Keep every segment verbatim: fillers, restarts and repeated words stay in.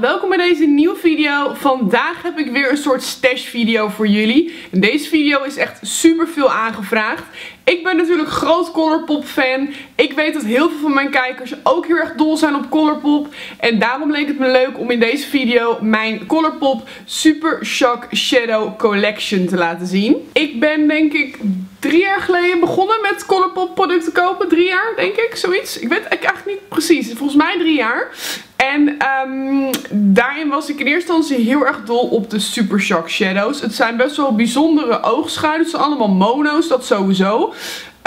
welkom bij deze nieuwe video. Vandaag heb ik weer een soort stash video voor jullie. En deze video is echt super veel aangevraagd. Ik ben natuurlijk groot Colourpop fan. Ik weet dat heel veel van mijn kijkers ook heel erg dol zijn op Colourpop. En daarom leek het me leuk om in deze video mijn Colourpop Super Shock Shadow Collection te laten zien. Ik ben denk ik drie jaar geleden begonnen met Colourpop producten kopen. Drie jaar denk ik, zoiets. Ik weet eigenlijk niet precies. Volgens mij drie jaar. En um, daarin was ik in eerste instantie heel erg dol op de Super Shock Shadows. Het zijn best wel bijzondere oogschaduwen. Het zijn allemaal mono's, dat sowieso.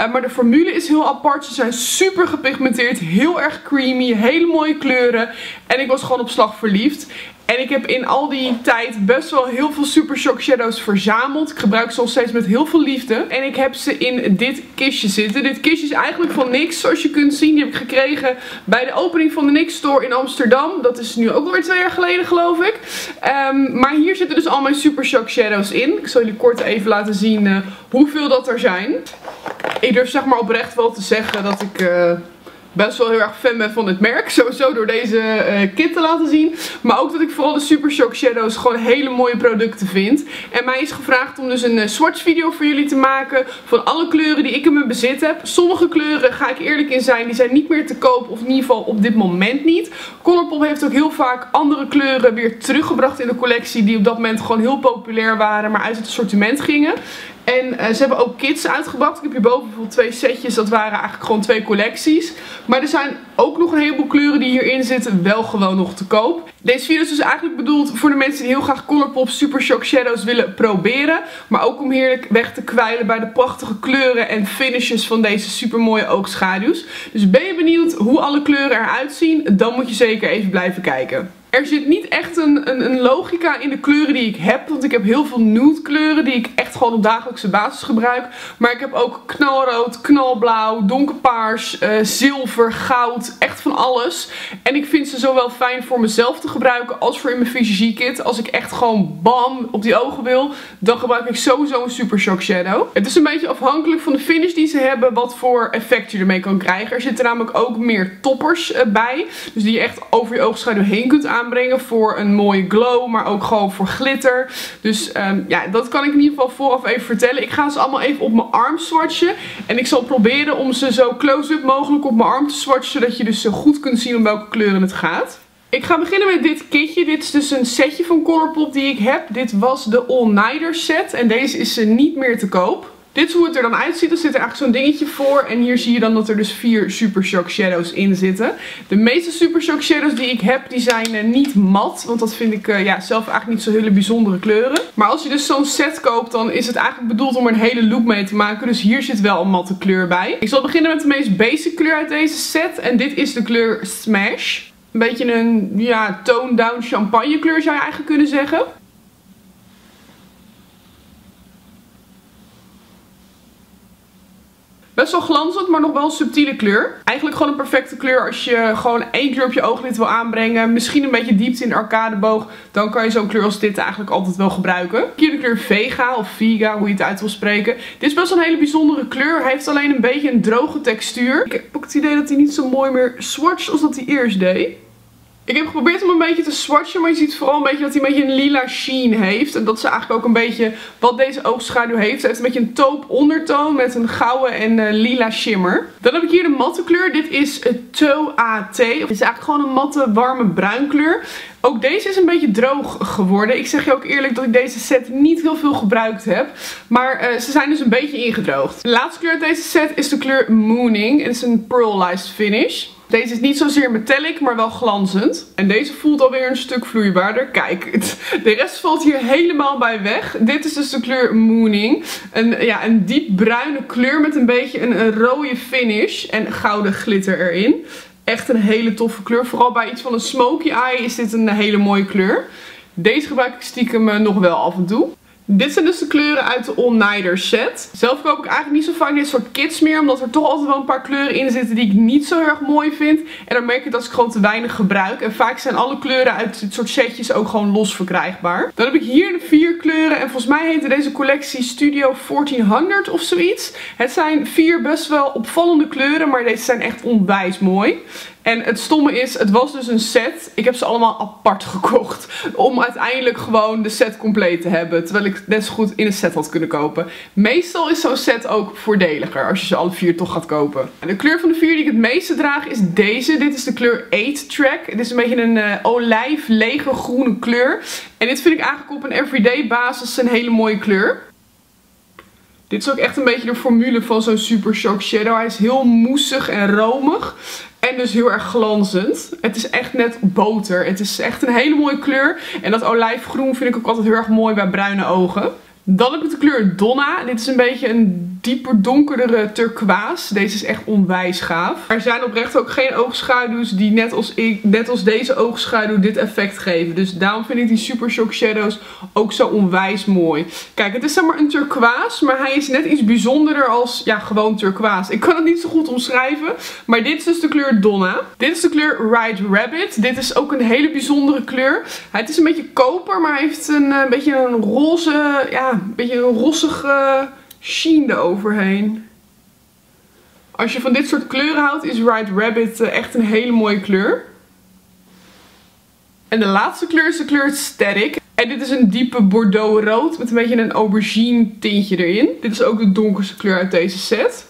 Uh, maar de formule is heel apart. Ze zijn super gepigmenteerd, heel erg creamy, hele mooie kleuren. En ik was gewoon op slag verliefd. En ik heb in al die tijd best wel heel veel Super Shock Shadows verzameld. Ik gebruik ze nog steeds met heel veel liefde. En ik heb ze in dit kistje zitten. Dit kistje is eigenlijk van NYX, zoals je kunt zien. Die heb ik gekregen bij de opening van de NYX Store in Amsterdam. Dat is nu ook alweer twee jaar geleden, geloof ik. Um, maar hier zitten dus al mijn Super Shock Shadows in. Ik zal jullie kort even laten zien uh, hoeveel dat er zijn. Ik durf zeg maar oprecht wel te zeggen dat ik... Uh, best wel heel erg fan ben van het merk. Sowieso door deze uh, kit te laten zien. Maar ook dat ik vooral de Super Shock Shadows gewoon hele mooie producten vind. En mij is gevraagd om dus een uh, swatch video voor jullie te maken. Van alle kleuren die ik in mijn bezit heb. Sommige kleuren, ga ik eerlijk in zijn, die zijn niet meer te koop. Of in ieder geval op dit moment niet. Colourpop heeft ook heel vaak andere kleuren weer teruggebracht in de collectie. Die op dat moment gewoon heel populair waren. Maar uit het assortiment gingen. En uh, ze hebben ook kits uitgebracht. Ik heb hierboven bijvoorbeeld twee setjes. Dat waren eigenlijk gewoon twee collecties. Maar er zijn ook nog een heleboel kleuren die hierin zitten wel gewoon nog te koop. Deze video is dus eigenlijk bedoeld voor de mensen die heel graag Colourpop Super Shock Shadows willen proberen. Maar ook om heerlijk weg te kwijlen bij de prachtige kleuren en finishes van deze super mooie oogschaduws. Dus ben je benieuwd hoe alle kleuren eruit zien? Dan moet je zeker even blijven kijken. Er zit niet echt een, een, een logica in de kleuren die ik heb. Want ik heb heel veel nude kleuren die ik echt gewoon op dagelijkse basis gebruik. Maar ik heb ook knalrood, knalblauw, donkerpaars, uh, zilver, goud. Echt van alles. En ik vind ze zowel fijn voor mezelf te gebruiken als voor in mijn visagie kit. Als ik echt gewoon bam op die ogen wil, dan gebruik ik sowieso een Super Shock Shadow. Het is een beetje afhankelijk van de finish die ze hebben wat voor effect je ermee kan krijgen. Er zitten namelijk ook meer toppers uh, bij. Dus die je echt over je oogschaduw heen kunt aanbrengen. Aanbrengen voor een mooie glow, maar ook gewoon voor glitter. Dus um, ja, dat kan ik in ieder geval vooraf even vertellen. Ik ga ze allemaal even op mijn arm swatchen. En ik zal proberen om ze zo close-up mogelijk op mijn arm te swatchen, zodat je dus zo goed kunt zien om welke kleuren het gaat. Ik ga beginnen met dit kitje. Dit is dus een setje van Colourpop die ik heb. Dit was de All Nighter set en deze is ze niet meer te koop. Dit is hoe het er dan uitziet. Er zit er eigenlijk zo'n dingetje voor. En hier zie je dan dat er dus vier Super Shock Shadows in zitten. De meeste Super Shock Shadows die ik heb, die zijn uh, niet mat. Want dat vind ik uh, ja, zelf eigenlijk niet zo hele bijzondere kleuren. Maar als je dus zo'n set koopt, dan is het eigenlijk bedoeld om er een hele look mee te maken. Dus hier zit wel een matte kleur bij. Ik zal beginnen met de meest basic kleur uit deze set. En dit is de kleur Smash. Een beetje een ja, toned down champagne kleur zou je eigenlijk kunnen zeggen. Best wel glanzend, maar nog wel een subtiele kleur. Eigenlijk gewoon een perfecte kleur als je gewoon één kleur op je ooglid wil aanbrengen. Misschien een beetje diepte in de arcadeboog. Dan kan je zo'n kleur als dit eigenlijk altijd wel gebruiken. Hier de kleur Vega of Vega, hoe je het uit wil spreken. Dit is best wel een hele bijzondere kleur. Hij heeft alleen een beetje een droge textuur. Ik heb ook het idee dat hij niet zo mooi meer swatcht als dat hij eerst deed. Ik heb geprobeerd hem een beetje te swatchen, maar je ziet vooral een beetje dat hij een beetje een lila sheen heeft. En dat is eigenlijk ook een beetje wat deze oogschaduw heeft. Hij heeft een beetje een taupe ondertoon met een gouden en uh, lila shimmer. Dan heb ik hier de matte kleur. Dit is T O A T. Het is eigenlijk gewoon een matte, warme bruinkleur. Ook deze is een beetje droog geworden. Ik zeg je ook eerlijk dat ik deze set niet heel veel gebruikt heb. Maar uh, ze zijn dus een beetje ingedroogd. De laatste kleur uit deze set is de kleur Mooning. Het is een pearlized finish. Deze is niet zozeer metallic, maar wel glanzend. En deze voelt alweer een stuk vloeibaarder. Kijk, de rest valt hier helemaal bij weg. Dit is dus de kleur Mooning. Een, ja, een diep bruine kleur met een beetje een, een rode finish en gouden glitter erin. Echt een hele toffe kleur. Vooral bij iets van een smoky eye is dit een hele mooie kleur. Deze gebruik ik stiekem nog wel af en toe. Dit zijn dus de kleuren uit de All Nighter set. Zelf koop ik eigenlijk niet zo vaak dit soort kits meer. Omdat er toch altijd wel een paar kleuren in zitten die ik niet zo heel erg mooi vind. En dan merk ik dat ik gewoon te weinig gebruik. En vaak zijn alle kleuren uit dit soort setjes ook gewoon los verkrijgbaar. Dan heb ik hier de vier kleuren. En volgens mij heette deze collectie Studio veertienhonderd of zoiets. Het zijn vier best wel opvallende kleuren. Maar deze zijn echt onwijs mooi. En het stomme is, het was dus een set. Ik heb ze allemaal apart gekocht. Om uiteindelijk gewoon de set compleet te hebben. Terwijl ik net zo goed in een set had kunnen kopen. Meestal is zo'n set ook voordeliger. Als je ze alle vier toch gaat kopen. En de kleur van de vier die ik het meeste draag is deze. Dit is de kleur eight track. Het is een beetje een uh, olijf, lege groene kleur. En dit vind ik eigenlijk op een everyday basis een hele mooie kleur. Dit is ook echt een beetje de formule van zo'n Super Shock Shadow. Hij is heel moesig en romig. En dus heel erg glanzend. Het is echt net boter. Het is echt een hele mooie kleur. En dat olijfgroen vind ik ook altijd heel erg mooi bij bruine ogen. Dan heb ik de kleur Donna. Dit is een beetje een dieper donkerdere turquoise. Deze is echt onwijs gaaf. Er zijn oprecht ook geen oogschaduws die net als, ik, net als deze oogschaduw dit effect geven. Dus daarom vind ik die Super Shock Shadows ook zo onwijs mooi. Kijk, het is zeg maar een turquoise, maar hij is net iets bijzonderder als ja, gewoon turquoise. Ik kan het niet zo goed omschrijven, maar dit is dus de kleur Donna. Dit is de kleur Ride Rabbit. Dit is ook een hele bijzondere kleur. Het is een beetje koper, maar hij heeft een, een beetje een roze... Ja, een beetje een rossige sheen eroverheen. Als je van dit soort kleuren houdt, is Ride Rabbit echt een hele mooie kleur. En de laatste kleur is de kleur Static. En dit is een diepe bordeaux rood met een beetje een aubergine tintje erin. Dit is ook de donkerste kleur uit deze set.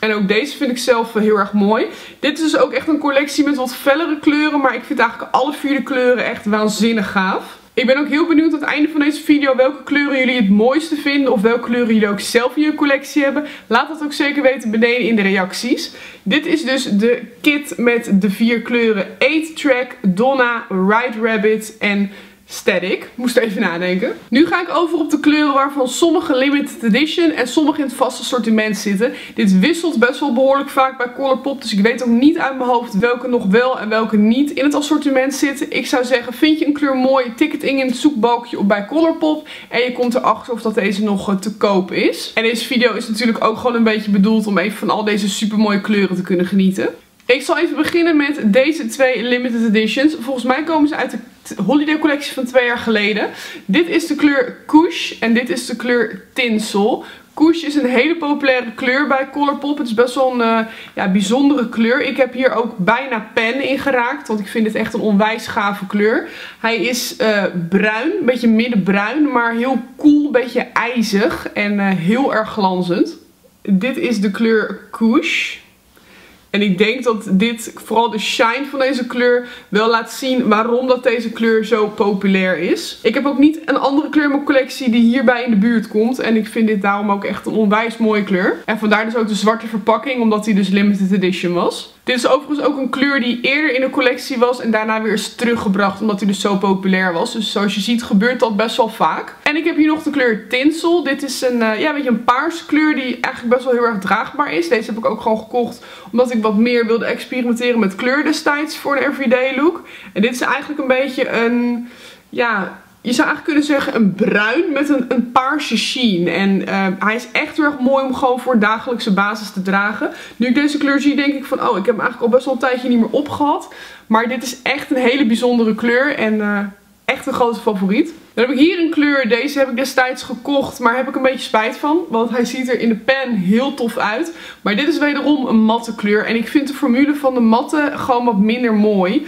En ook deze vind ik zelf heel erg mooi. Dit is dus ook echt een collectie met wat fellere kleuren. Maar ik vind eigenlijk alle vier de kleuren echt waanzinnig gaaf. Ik ben ook heel benieuwd aan het einde van deze video welke kleuren jullie het mooiste vinden. Of welke kleuren jullie ook zelf in je collectie hebben. Laat dat ook zeker weten beneden in de reacties. Dit is dus de kit met de vier kleuren. eight track, Donna, Ride Rabbit en... Static. Moest even nadenken. Nu ga ik over op de kleuren waarvan sommige limited edition en sommige in het vaste assortiment zitten. Dit wisselt best wel behoorlijk vaak bij Colourpop. Dus ik weet ook niet uit mijn hoofd welke nog wel en welke niet in het assortiment zitten. Ik zou zeggen, vind je een kleur mooi, tik het in in het zoekbalkje op bij Colourpop. En je komt erachter of dat deze nog te koop is. En deze video is natuurlijk ook gewoon een beetje bedoeld om even van al deze super mooie kleuren te kunnen genieten. Ik zal even beginnen met deze twee limited editions. Volgens mij komen ze uit de holiday collectie van twee jaar geleden. Dit is de kleur Kush en dit is de kleur Tinsel. Kush is een hele populaire kleur bij Colourpop. Het is best wel een uh, ja, bijzondere kleur. Ik heb hier ook bijna pen in geraakt, want ik vind het echt een onwijs gave kleur. Hij is uh, bruin, een beetje middenbruin, maar heel koel, een beetje ijzig en uh, heel erg glanzend. Dit is de kleur Kush. En ik denk dat dit, vooral de shine van deze kleur, wel laat zien waarom dat deze kleur zo populair is. Ik heb ook niet een andere kleur in mijn collectie die hierbij in de buurt komt. En ik vind dit daarom ook echt een onwijs mooie kleur. En vandaar dus ook de zwarte verpakking, omdat die dus limited edition was. Dit is overigens ook een kleur die eerder in de collectie was en daarna weer is teruggebracht, omdat die dus zo populair was. Dus zoals je ziet gebeurt dat best wel vaak. En ik heb hier nog de kleur Tinsel. Dit is een, uh, ja, een beetje een paarse kleur die eigenlijk best wel heel erg draagbaar is. Deze heb ik ook gewoon gekocht omdat ik wat meer wilde experimenteren met kleur destijds voor een everyday look. En dit is eigenlijk een beetje een, ja, je zou eigenlijk kunnen zeggen een bruin met een, een paarse sheen. En uh, hij is echt heel erg mooi om gewoon voor dagelijkse basis te dragen. Nu ik deze kleur zie denk ik van, oh, ik heb hem eigenlijk al best wel een tijdje niet meer opgehad. Maar dit is echt een hele bijzondere kleur en uh, echt een grote favoriet. Dan heb ik hier een kleur. Deze heb ik destijds gekocht, maar heb ik een beetje spijt van. Want hij ziet er in de pen heel tof uit. Maar dit is wederom een matte kleur. En ik vind de formule van de matte gewoon wat minder mooi. Uh,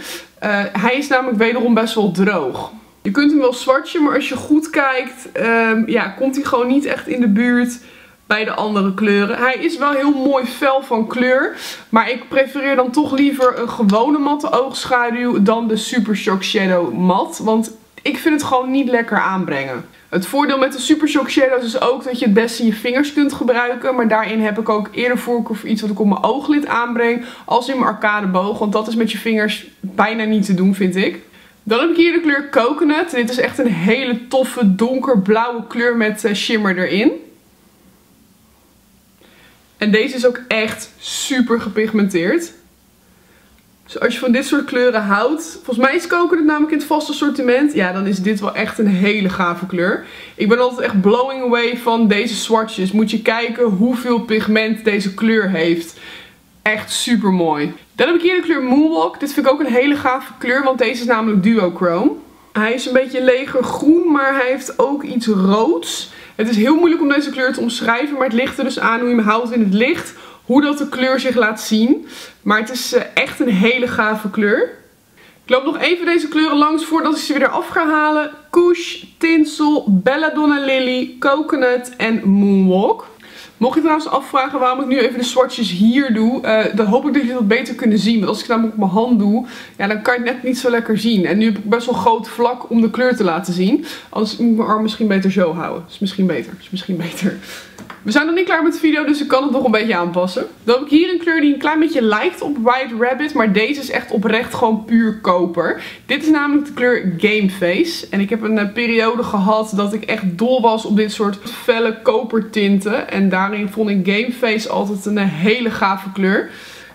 hij is namelijk wederom best wel droog. Je kunt hem wel zwartje, maar als je goed kijkt, um, ja, komt hij gewoon niet echt in de buurt bij de andere kleuren. Hij is wel heel mooi fel van kleur. Maar ik prefereer dan toch liever een gewone matte oogschaduw dan de Super Shock Shadow mat. Want ik vind het gewoon niet lekker aanbrengen. Het voordeel met de Super Shock Shadows is ook dat je het beste je vingers kunt gebruiken. Maar daarin heb ik ook eerder voorkeur voor iets wat ik op mijn ooglid aanbreng als in mijn arcadeboog. Want dat is met je vingers bijna niet te doen, vind ik. Dan heb ik hier de kleur Coconut. Dit is echt een hele toffe donkerblauwe kleur met shimmer erin. En deze is ook echt super gepigmenteerd. Dus als je van dit soort kleuren houdt, volgens mij is Coconut namelijk in het vaste assortiment. Ja, dan is dit wel echt een hele gave kleur. Ik ben altijd echt blowing away van deze zwartjes. Moet je kijken hoeveel pigment deze kleur heeft. Echt super mooi. Dan heb ik hier de kleur Moonwalk. Dit vind ik ook een hele gave kleur, want deze is namelijk duochrome. Hij is een beetje leger groen, maar hij heeft ook iets roods. Het is heel moeilijk om deze kleur te omschrijven, maar het ligt er dus aan hoe je hem houdt in het licht. hoe dat de kleur zich laat zien. Maar het is echt een hele gave kleur. Ik loop nog even deze kleuren langs voordat ik ze weer af ga halen. Kush, Tinsel, Belladonna Lily, Coconut en Moonwalk. Mocht je trouwens afvragen waarom ik nu even de swatches hier doe, uh, dan hoop ik dat jullie dat beter kunnen zien. Want als ik namelijk op mijn hand doe, ja, dan kan je het net niet zo lekker zien. En nu heb ik best wel groot vlak om de kleur te laten zien. Anders moet ik mijn arm misschien beter zo houden. Is misschien beter, is misschien beter. We zijn nog niet klaar met de video, dus ik kan het nog een beetje aanpassen. Dan heb ik hier een kleur die een klein beetje lijkt op White Rabbit. Maar deze is echt oprecht gewoon puur koper. Dit is namelijk de kleur Game Face. En ik heb een uh, periode gehad dat ik echt dol was op dit soort felle kopertinten. En daarin vond ik Game Face altijd een uh, hele gave kleur.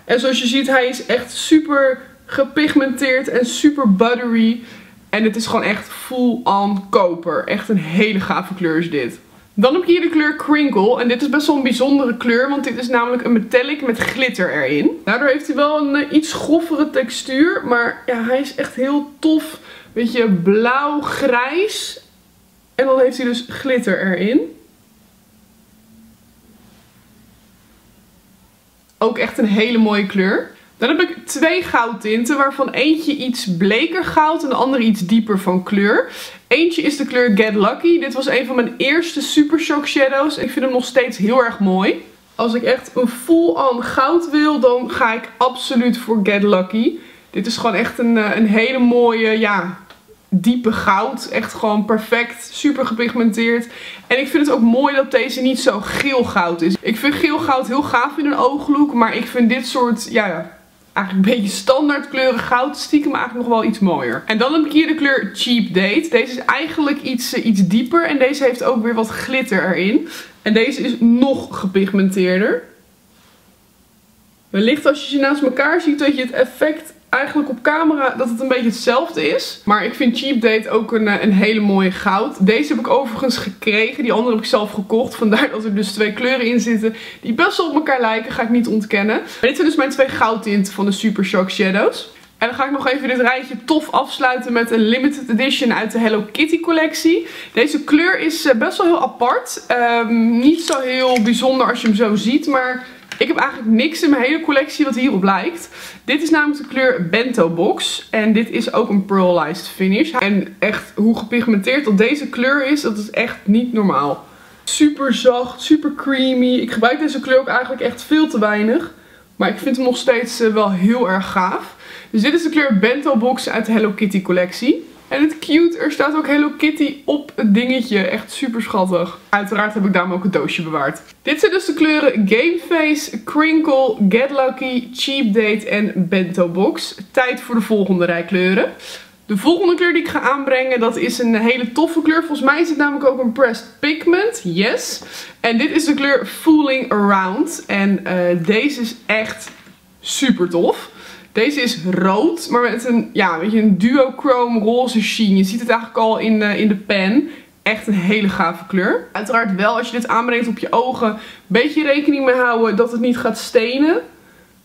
En zoals je ziet, hij is echt super gepigmenteerd en super buttery. En het is gewoon echt full on koper. Echt een hele gave kleur is dit. Dan heb ik hier de kleur Crinkle. En dit is best wel een bijzondere kleur. Want dit is namelijk een metallic met glitter erin. Daardoor heeft hij wel een uh, iets groffere textuur. Maar ja, hij is echt heel tof. Beetje blauw, grijs. En dan heeft hij dus glitter erin. Ook echt een hele mooie kleur. Dan heb ik twee goudtinten, waarvan eentje iets bleker goud en de andere iets dieper van kleur. Eentje is de kleur Get Lucky. Dit was een van mijn eerste Super Shock Shadows. Ik vind hem nog steeds heel erg mooi. Als ik echt een full-on goud wil, dan ga ik absoluut voor Get Lucky. Dit is gewoon echt een, een hele mooie, ja, diepe goud. Echt gewoon perfect, super gepigmenteerd. En ik vind het ook mooi dat deze niet zo geel goud is. Ik vind geel goud heel gaaf in een ooglook, maar ik vind dit soort, ja... eigenlijk een beetje standaard kleuren goud. Stiekem eigenlijk nog wel iets mooier. En dan heb ik hier de kleur Cheap Date. Deze is eigenlijk iets, uh, iets dieper. En deze heeft ook weer wat glitter erin. En deze is nog gepigmenteerder. Wellicht als je ze naast elkaar ziet dat je het effect eigenlijk op camera, dat het een beetje hetzelfde is. Maar ik vind Cheap Date ook een, uh, een hele mooie goud. Deze heb ik overigens gekregen. Die andere heb ik zelf gekocht. Vandaar dat er dus twee kleuren in zitten die best wel op elkaar lijken. Ga ik niet ontkennen. Maar dit zijn dus mijn twee goudtinten van de Super Shock Shadows. En dan ga ik nog even dit rijtje tof afsluiten met een limited edition uit de Hello Kitty collectie. Deze kleur is uh, best wel heel apart. Um, niet zo heel bijzonder als je hem zo ziet, maar... ik heb eigenlijk niks in mijn hele collectie wat hierop lijkt. Dit is namelijk de kleur Bento Box. En dit is ook een pearlized finish. En echt hoe gepigmenteerd dat deze kleur is, dat is echt niet normaal. Super zacht, super creamy. Ik gebruik deze kleur ook eigenlijk echt veel te weinig. Maar ik vind hem nog steeds wel heel erg gaaf. Dus dit is de kleur Bento Box uit de Hello Kitty collectie. En het cute, er staat ook Hello Kitty op het dingetje. Echt super schattig. Uiteraard heb ik daarom ook een doosje bewaard. Dit zijn dus de kleuren Game Face, Crinkle, Get Lucky, Cheap Date en Bento Box. Tijd voor de volgende rij kleuren. De volgende kleur die ik ga aanbrengen, dat is een hele toffe kleur. Volgens mij is het namelijk ook een pressed pigment. Yes. En dit is de kleur Fooling Around. En uh, deze is echt super tof. Deze is rood, maar met een, ja, weet je, een duochrome roze sheen. Je ziet het eigenlijk al in, uh, in de pen. Echt een hele gave kleur. Uiteraard wel, als je dit aanbrengt op je ogen, een beetje rekening mee houden dat het niet gaat stenen.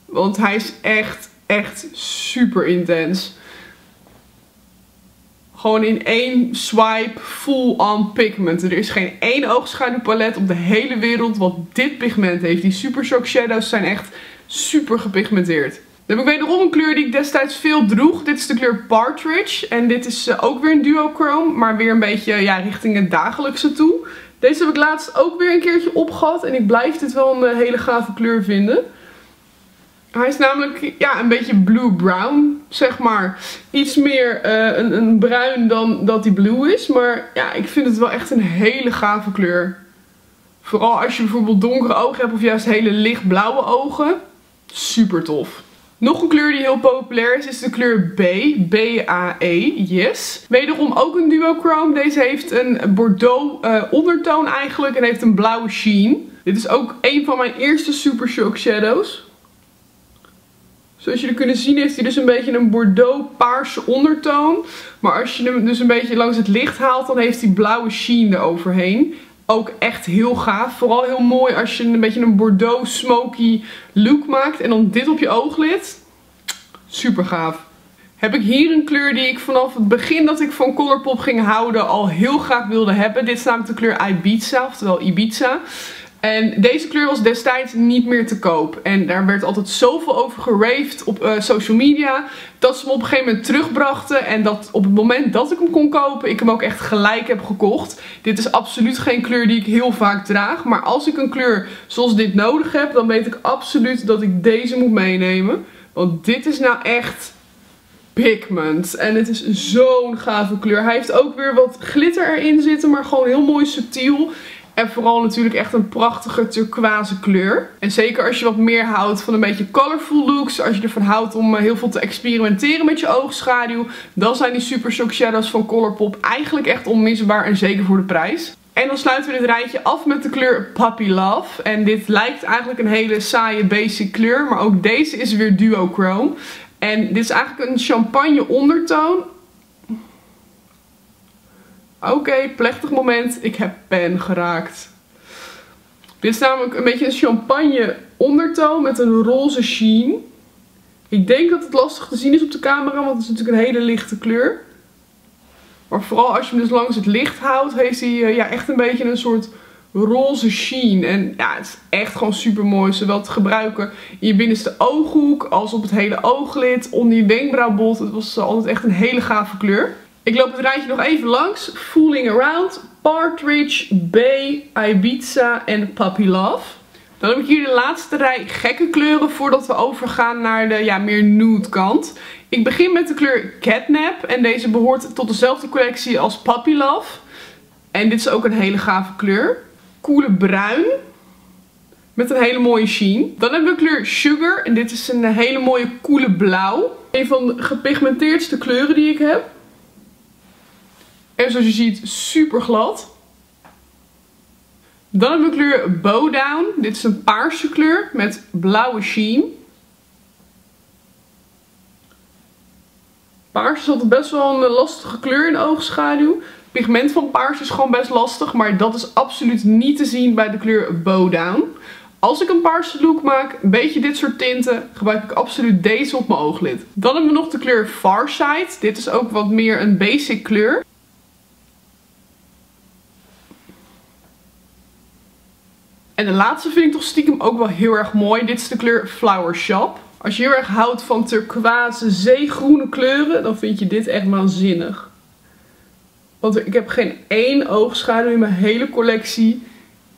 Want hij is echt, echt super intens. Gewoon in één swipe full on pigment. Er is geen één oogschaduwpalet op de hele wereld wat dit pigment heeft. Die Super Shock Shadows zijn echt super gepigmenteerd. Dan heb ik wederom een kleur die ik destijds veel droeg. Dit is de kleur Partridge. En dit is ook weer een duochrome. Maar weer een beetje, ja, richting het dagelijkse toe. Deze heb ik laatst ook weer een keertje opgehad. En ik blijf dit wel een hele gave kleur vinden. Hij is namelijk, ja, een beetje blue-brown, zeg maar. Iets meer uh, een, een bruin dan dat die blue is. Maar ja, ik vind het wel echt een hele gave kleur. Vooral als je bijvoorbeeld donkere ogen hebt of juist hele lichtblauwe ogen. Super tof. Nog een kleur die heel populair is, is de kleur B. B A E, yes. Wederom ook een duochrome. Deze heeft een bordeaux uh, ondertoon eigenlijk en heeft een blauwe sheen. Dit is ook een van mijn eerste Super Shock Shadows. Zoals jullie kunnen zien heeft hij dus een beetje een bordeaux paarse ondertoon. Maar als je hem dus een beetje langs het licht haalt, dan heeft hij blauwe sheen eroverheen. Ook echt heel gaaf. Vooral heel mooi als je een beetje een bordeaux smoky look maakt. En dan dit op je ooglid. Super gaaf. Heb ik hier een kleur die ik vanaf het begin dat ik van Colourpop ging houden al heel graag wilde hebben. Dit is namelijk de kleur Ibiza, oftewel Ibiza. En deze kleur was destijds niet meer te koop. En daar werd altijd zoveel over geraved op uh, social media. Dat ze hem op een gegeven moment terugbrachten. En dat op het moment dat ik hem kon kopen, ik hem ook echt gelijk heb gekocht. Dit is absoluut geen kleur die ik heel vaak draag. Maar als ik een kleur zoals dit nodig heb, dan weet ik absoluut dat ik deze moet meenemen. Want dit is nou echt pigment. En het is zo'n gave kleur. Hij heeft ook weer wat glitter erin zitten, maar gewoon heel mooi subtiel. En vooral natuurlijk echt een prachtige turquoise kleur. En zeker als je wat meer houdt van een beetje colorful looks. Als je ervan houdt om heel veel te experimenteren met je oogschaduw. Dan zijn die Super Shock Shadows van Colourpop eigenlijk echt onmisbaar. En zeker voor de prijs. En dan sluiten we dit rijtje af met de kleur Puppy Love. En dit lijkt eigenlijk een hele saaie basic kleur. Maar ook deze is weer duochrome. En dit is eigenlijk een champagne ondertoon. Oké, okay, plechtig moment. Ik heb pen geraakt. Dit is namelijk een beetje een champagne ondertoon met een roze sheen. Ik denk dat het lastig te zien is op de camera, want het is natuurlijk een hele lichte kleur. Maar vooral als je hem dus langs het licht houdt, heeft hij uh, ja, echt een beetje een soort roze sheen. En ja, het is echt gewoon super mooi. Zowel te gebruiken in je binnenste ooghoek als op het hele ooglid, onder je wenkbrauwbot. Het was uh, altijd echt een hele gave kleur. Ik loop het rijtje nog even langs. Fooling Around, Partridge, Bay, Ibiza en Puppy Love. Dan heb ik hier de laatste rij gekke kleuren voordat we overgaan naar de ja, meer nude kant. Ik begin met de kleur Catnap en deze behoort tot dezelfde collectie als Puppy Love. En dit is ook een hele gave kleur. Koele bruin met een hele mooie sheen. Dan hebben we de kleur Sugar en dit is een hele mooie koele blauw. Een van de gepigmenteerdste kleuren die ik heb. En zoals je ziet, super glad. Dan hebben we de kleur Bow Down. Dit is een paarse kleur met blauwe sheen. Paars is altijd best wel een lastige kleur in de oogschaduw. Pigment van paars is gewoon best lastig, maar dat is absoluut niet te zien bij de kleur Bow Down. Als ik een paarse look maak, een beetje dit soort tinten, gebruik ik absoluut deze op mijn ooglid. Dan hebben we nog de kleur Farside. Dit is ook wat meer een basic kleur. En de laatste vind ik toch stiekem ook wel heel erg mooi. Dit is de kleur Flower Shop. Als je heel erg houdt van turquoise, zeegroene kleuren, dan vind je dit echt waanzinnig. Want ik heb geen één oogschaduw in mijn hele collectie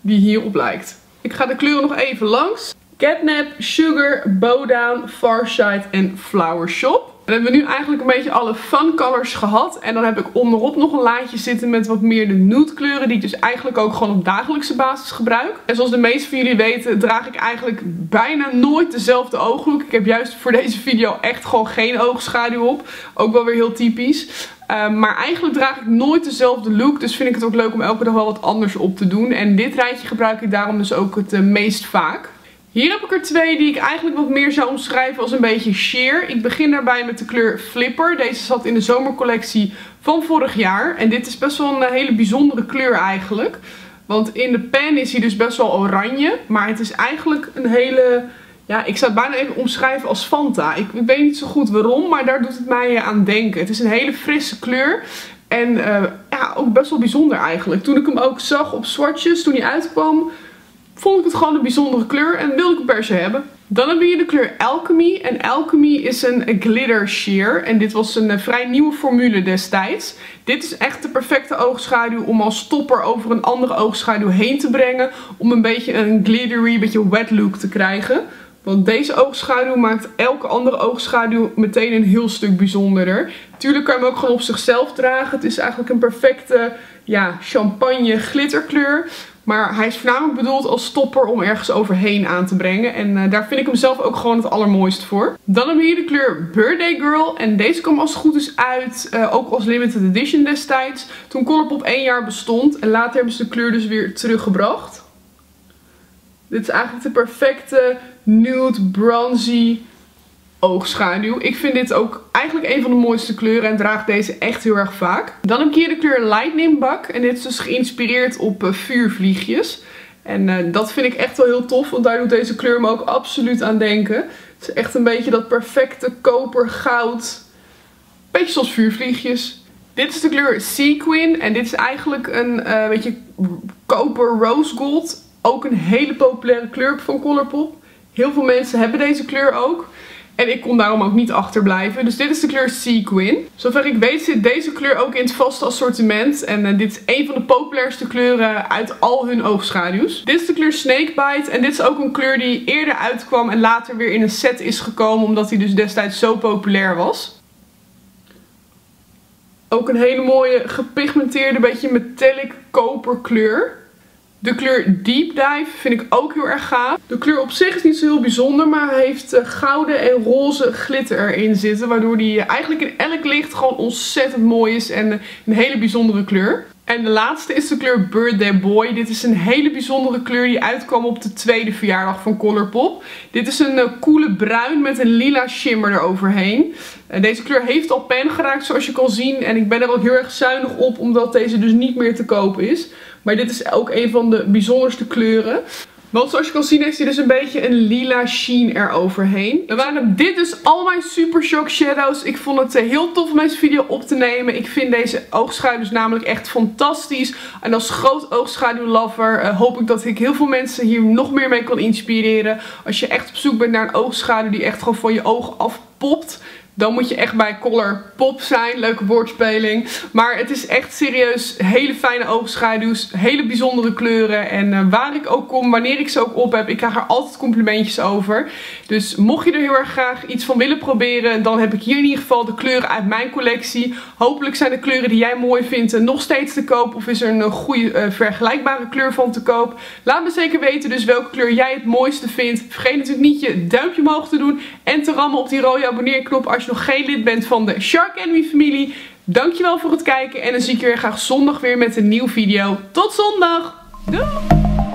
die hierop lijkt. Ik ga de kleuren nog even langs. Catnap, Sugar, Bow Down, Farside en Flower Shop. Dan hebben we nu eigenlijk een beetje alle fun colors gehad. En dan heb ik onderop nog een laadje zitten met wat meer de nude kleuren. Die ik dus eigenlijk ook gewoon op dagelijkse basis gebruik. En zoals de meesten van jullie weten draag ik eigenlijk bijna nooit dezelfde ooglook. Ik heb juist voor deze video echt gewoon geen oogschaduw op. Ook wel weer heel typisch. Uh, maar eigenlijk draag ik nooit dezelfde look. Dus vind ik het ook leuk om elke dag wel wat anders op te doen. En dit rijtje gebruik ik daarom dus ook het uh, meest vaak. Hier heb ik er twee die ik eigenlijk wat meer zou omschrijven als een beetje sheer. Ik begin daarbij met de kleur Flipper. Deze zat in de zomercollectie van vorig jaar. En dit is best wel een hele bijzondere kleur eigenlijk. Want in de pen is hij dus best wel oranje. Maar het is eigenlijk een hele... Ja, ik zou het bijna even omschrijven als Fanta. Ik, ik weet niet zo goed waarom, maar daar doet het mij aan denken. Het is een hele frisse kleur. En uh, ja, ook best wel bijzonder eigenlijk. Toen ik hem ook zag op zwartjes, toen hij uitkwam, vond ik het gewoon een bijzondere kleur en wilde ik hem per se hebben. Dan hebben we hier de kleur Alchemy. En Alchemy is een glitter sheer. En dit was een vrij nieuwe formule destijds. Dit is echt de perfecte oogschaduw om als topper over een andere oogschaduw heen te brengen. Om een beetje een glittery, een beetje wet look te krijgen. Want deze oogschaduw maakt elke andere oogschaduw meteen een heel stuk bijzonderder. Tuurlijk kan je hem ook gewoon op zichzelf dragen. Het is eigenlijk een perfecte ja, champagne glitterkleur. Maar hij is voornamelijk bedoeld als topper om ergens overheen aan te brengen. En uh, daar vind ik hem zelf ook gewoon het allermooist voor. Dan hebben we hier de kleur Birthday Girl. En deze kwam als het goed is uit, uh, ook als limited edition destijds. Toen Colourpop één jaar bestond. En later hebben ze de kleur dus weer teruggebracht. Dit is eigenlijk de perfecte nude, bronzy oogschaduw. Ik vind dit ook eigenlijk een van de mooiste kleuren en draag deze echt heel erg vaak. Dan heb ik hier de kleur Lightning Bug. En dit is dus geïnspireerd op uh, vuurvliegjes. En uh, dat vind ik echt wel heel tof, want daar doet deze kleur me ook absoluut aan denken. Het is echt een beetje dat perfecte kopergoud. Beetje zoals vuurvliegjes. Dit is de kleur Sequin en dit is eigenlijk een uh, beetje koper rose gold. Ook een hele populaire kleur van Colourpop. Heel veel mensen hebben deze kleur ook. En ik kon daarom ook niet achterblijven. Dus dit is de kleur Sequin. Zover ik weet zit deze kleur ook in het vaste assortiment. En uh, dit is een van de populairste kleuren uit al hun oogschaduws. Dit is de kleur Snakebite. En dit is ook een kleur die eerder uitkwam en later weer in een set is gekomen. Omdat die dus destijds zo populair was. Ook een hele mooie gepigmenteerde, beetje metallic koperkleur. De kleur Deep Dive vind ik ook heel erg gaaf. De kleur op zich is niet zo heel bijzonder, maar hij heeft gouden en roze glitter erin zitten. Waardoor die eigenlijk in elk licht gewoon ontzettend mooi is en een hele bijzondere kleur. En de laatste is de kleur Birthday Boy. Dit is een hele bijzondere kleur die uitkwam op de tweede verjaardag van Colourpop. Dit is een koele bruin met een lila shimmer eroverheen. Deze kleur heeft al pen geraakt zoals je kan zien. En ik ben er ook heel erg zuinig op omdat deze dus niet meer te koop is. Maar dit is ook een van de bijzonderste kleuren. Want zoals je kan zien heeft hij dus een beetje een lila sheen eroverheen. Dan waren dit dus al mijn Super Shock Shadows. Ik vond het heel tof om deze video op te nemen. Ik vind deze oogschaduws namelijk echt fantastisch. En als groot oogschaduwlover uh, hoop ik dat ik heel veel mensen hier nog meer mee kan inspireren. Als je echt op zoek bent naar een oogschaduw die echt gewoon van je oog afpopt. Dan moet je echt bij Colourpop zijn. Leuke woordspeling. Maar het is echt serieus hele fijne oogschaduws. Hele bijzondere kleuren. En uh, waar ik ook kom, wanneer ik ze ook op heb, ik krijg er altijd complimentjes over. Dus mocht je er heel erg graag iets van willen proberen, dan heb ik hier in ieder geval de kleuren uit mijn collectie. Hopelijk zijn de kleuren die jij mooi vindt nog steeds te koop. Of is er een goede uh, vergelijkbare kleur van te koop. Laat me zeker weten dus welke kleur jij het mooiste vindt. Vergeet natuurlijk niet je duimpje omhoog te doen. En te rammen op die rode abonneerknop als je nog geen lid bent van de Characademy familie. Dankjewel voor het kijken en dan zie ik je weer graag zondag weer met een nieuwe video. Tot zondag! Doei!